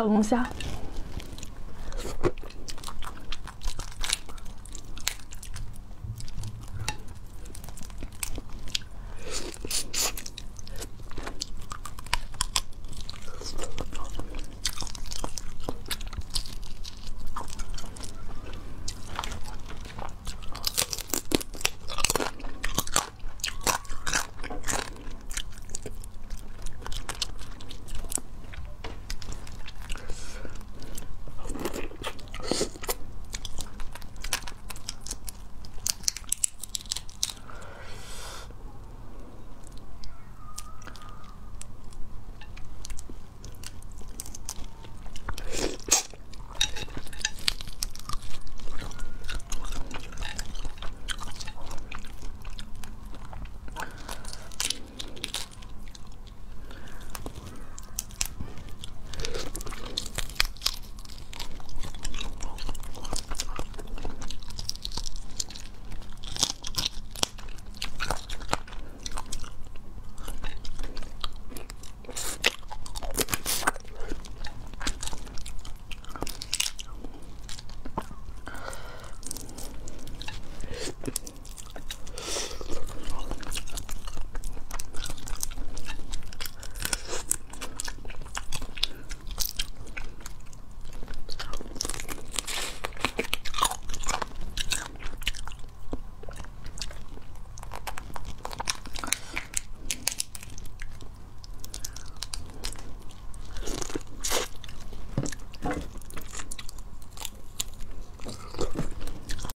小龙虾。